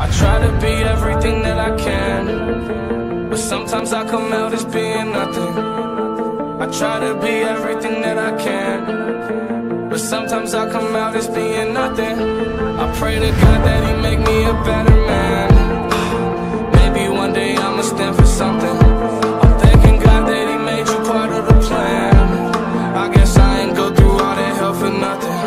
I try to be everything that I can, but sometimes I come out as being nothing. I try to be everything that I can, but sometimes I come out as being nothing. I pray to God that He make me a better man. Maybe one day I'ma stand for something. I'm thanking God that He made you part of the plan. I guess I ain't go through all that hell for nothing.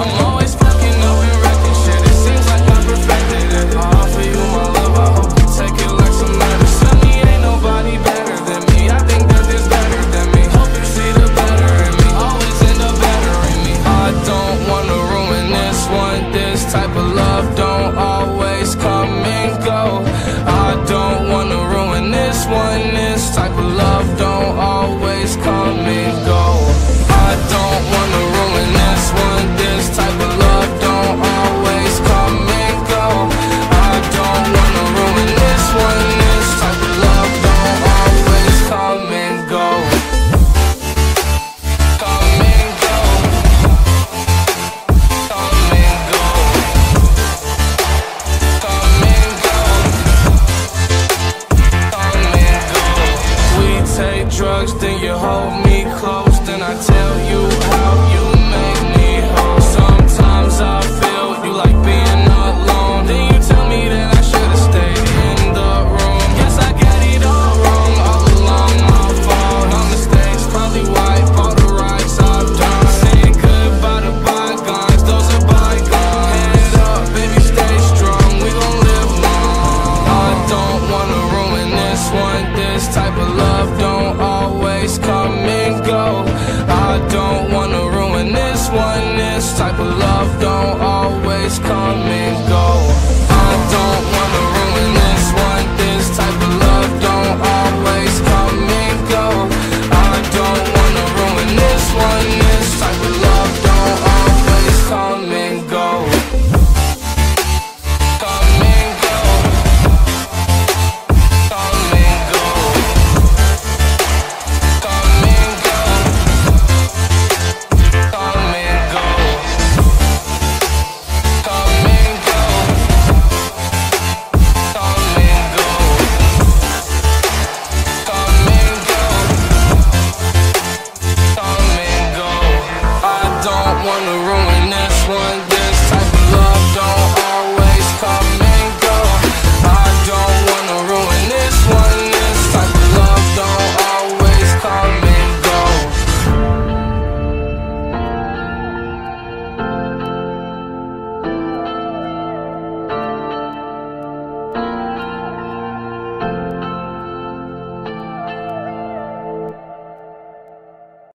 I'm always fucking up and wrecking shit. It seems like I perfected it. I offer you my love, I hope you take it like some medicine. Sonny, ain't nobody better than me. I think that there's better than me. Hope you see the better in me. Always end up better in me. I don't wanna ruin this one. This type of love don't